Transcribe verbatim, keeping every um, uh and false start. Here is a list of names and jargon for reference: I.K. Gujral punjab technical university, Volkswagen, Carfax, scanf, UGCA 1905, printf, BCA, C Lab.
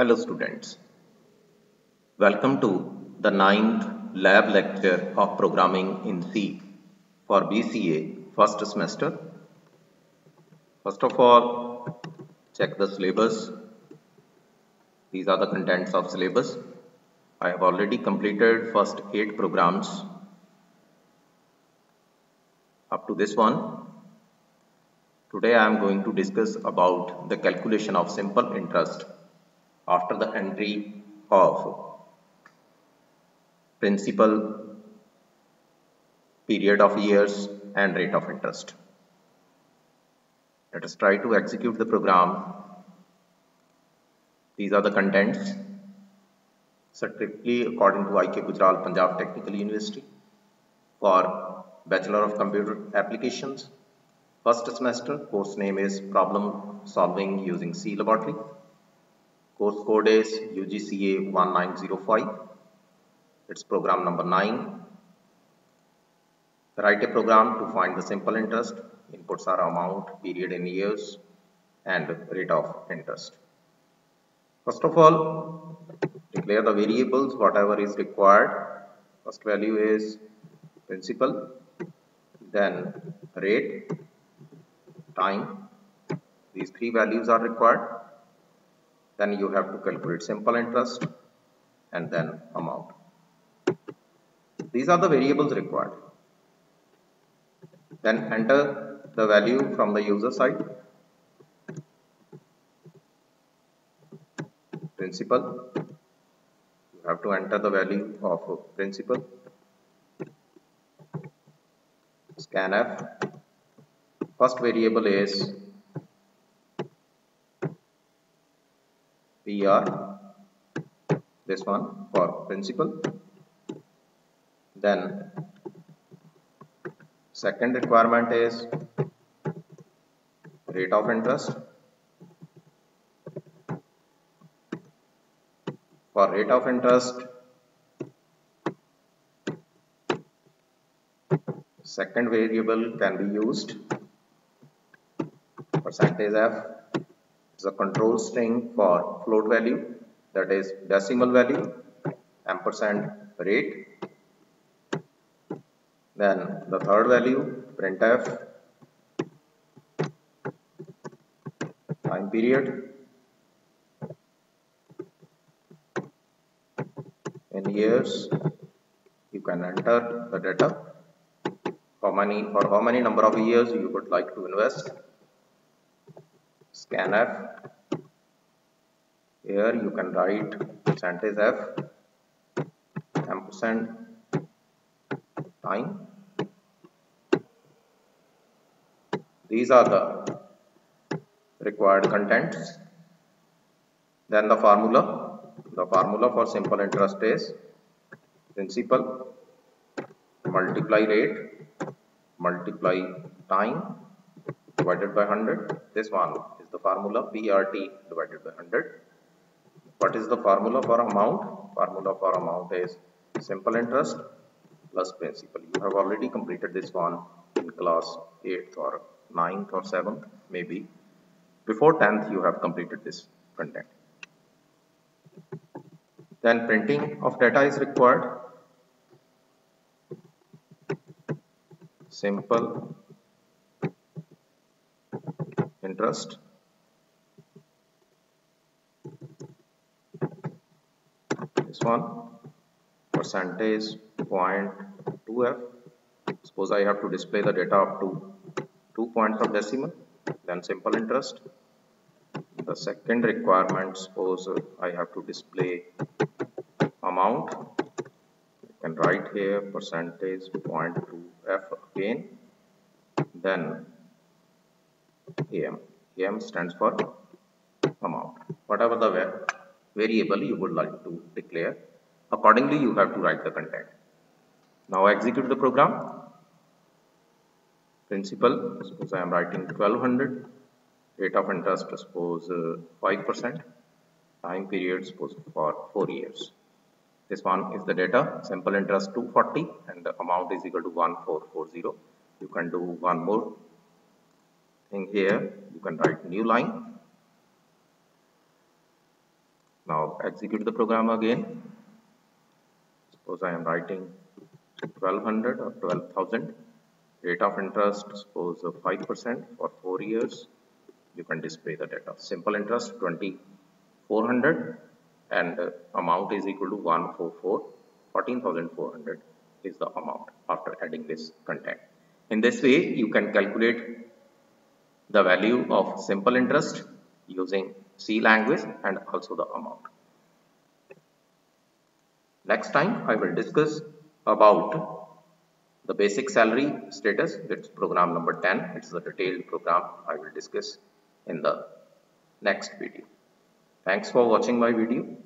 Hello students, welcome to the ninth lab lecture of programming in C for B C A first semester. First of all, check the syllabus. These are the contents of syllabus. I have already completed first eight programs up to this one. Today I am going to discuss about the calculation of simple interest after the entry of principal, period of years and rate of interest. Let us try to execute the program. These are the contents strictly according to I K Gujral Punjab Technical University for Bachelor of Computer Applications. First semester, course name is Problem Solving Using C Laboratory. Course code is U G C A nineteen oh five. It's program number nine. Write a program to find the simple interest. Inputs are amount, period in years, and rate of interest. First of all, declare the variables, whatever is required. First value is principal, then rate, time. These three values are required. Then you have to calculate simple interest and then amount. These are the variables required. Then enter the value from the user side. Principal. You have to enter the value of principal. Scanf. First variable is P R, this one for principal. Then second requirement is rate of interest. For rate of interest, second variable can be used. Percentage F is a control string for float value, that is decimal value, ampersand rate. Then the third value, printf, time period, in years. You can enter the data, how many, for how many number of years you would like to invest. Scanf. Here you can write percentage F, ampersand time. These are the required contents. Then the formula. The formula for simple interest is principal multiply rate multiply time divided by one hundred. This one is the formula, P R T divided by one hundred. What is the formula for amount? Formula for amount is simple interest plus principal. You have already completed this one in class eighth or ninth or seventh, maybe before tenth you have completed this content. Then printing of data is required. Simple interest, this one, percentage zero point two F. Suppose I have to display the data up to two points of decimal, then simple interest. The second requirement, suppose I have to display amount, I can write here percentage zero point two F again. Then A M. A M stands for amount. Whatever the variable you would like to declare, accordingly you have to write the content. Now execute the program. Principal, suppose I am writing twelve hundred. Rate of interest, suppose uh, five percent. Time period, suppose for four years. This one is the data. Simple interest two forty and the amount is equal to one four four zero. You can do one more. In here you can write new line. Now execute the program again. Suppose I am writing twelve hundred or twelve thousand. Rate of interest, suppose five percent for four years. You can display the data. Simple interest twenty-four hundred and uh, amount is equal to one hundred forty-four. fourteen thousand four hundred is the amount after adding this content. In this way, you can calculate the value of simple interest using C language and also the amount. Next time, I will discuss about the basic salary status. That's program number ten. It's the detailed program I will discuss in the next video. Thanks for watching my video.